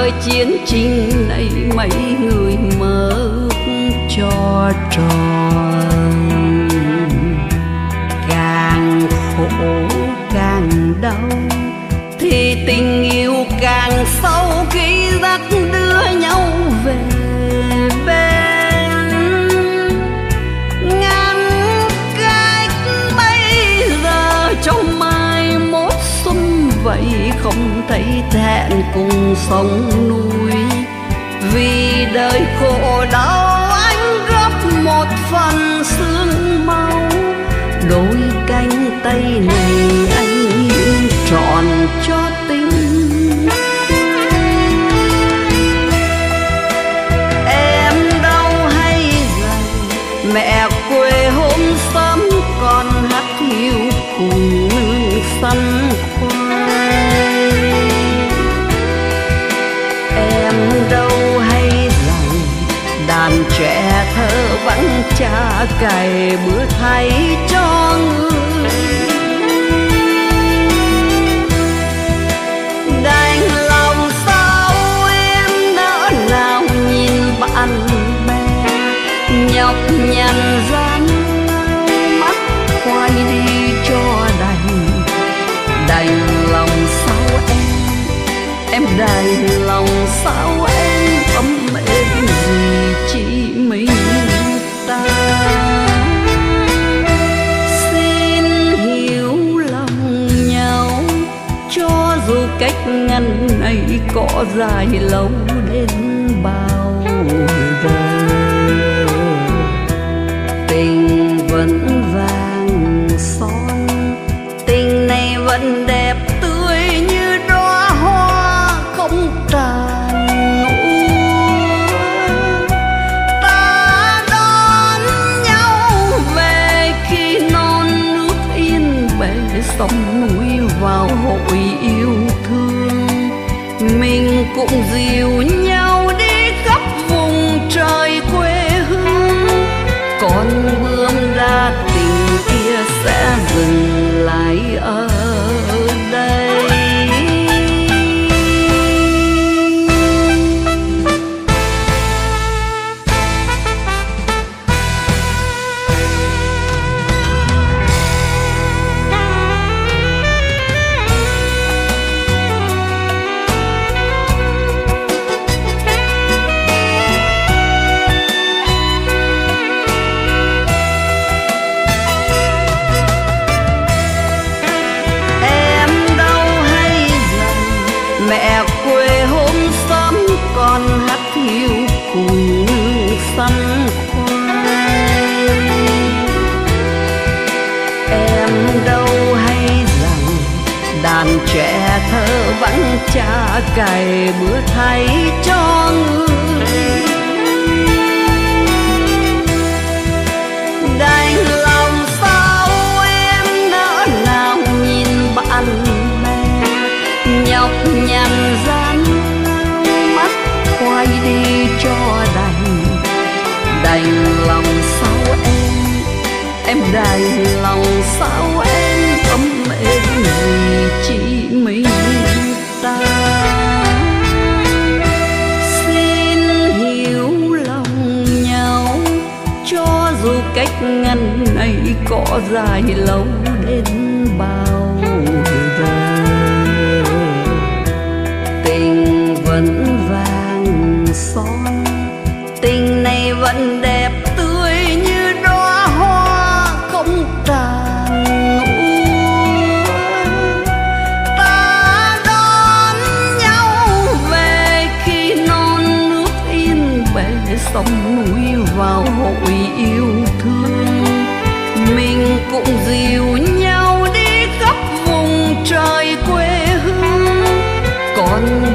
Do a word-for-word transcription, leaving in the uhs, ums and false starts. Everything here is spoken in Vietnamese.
thời chiến tranh này mấy người mơ ước cho tròn, càng khổ càng đau thì tình yêu càng sâu khi dắt đưa nhau về bên. Ngăn cách bây giờ trong mai mốt xuân vậy không thấy thẹn cùng sống nuôi, vì đời khổ đau anh góp một phần xương máu, đôi cánh tay này anh hiến trọn cho tình. Em đau hay rằng mẹ quê hôm sớm còn hát hiu cùng nương săn khoai. Em đau hay rằng đàn trẻ thơ vẫn cha cày bữa thay cho người. Anh bé nhọc nhằn gian mắt quay đi cho đành, đành lòng sao em, em đành lòng sao em ấm êm gì chỉ mình ta. Xin hiểu lòng nhau cho dù cách ngăn này có dài lâu đến bao đời, tình vẫn vàng son, tình này vẫn đẹp tươi như đóa hoa không tàn úa. Ta đón nhau về khi non nước yên bề sông núi vào hội yêu thương, mình cũng dìu nhau đi trời quê hương. Con bướm đa tình kia sẽ dừng lại ở đây. Trẻ thơ vẫn cha cày bữa thay cho người. Đành lòng sao em nỡ nào nhìn bạn bè nhọc nhằn gian mắt quay đi cho đành, đành lòng sao em, em đành lòng sao em ấm êm gì chỉ mình ta. Xin hiểu lòng nhau cho dù cách ngăn này có dài lâu đến bao đời, tình vẫn vàng son, tình này vẫn đẹp tươi như đóa hoa không tàn úa. Ta đón nhau về khi non nước yên bề sông núi vào hội yêu thương, mình cũng dìu nhau đi khắp vùng trời quê hương. Còn